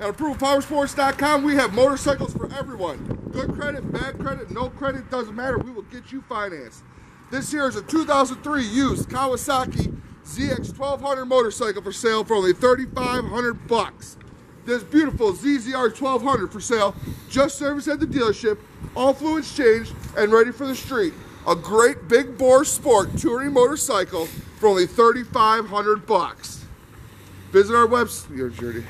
At ApprovalPowersports.com, we have motorcycles for everyone. Good credit, bad credit, no credit, doesn't matter. We will get you financed. This here is a 2003 used Kawasaki ZX1200 motorcycle for sale for only $3,500. This beautiful ZZR1200 for sale, just serviced at the dealership, all fluids changed and ready for the street. A great big bore sport touring motorcycle for only $3,500. Visit our website.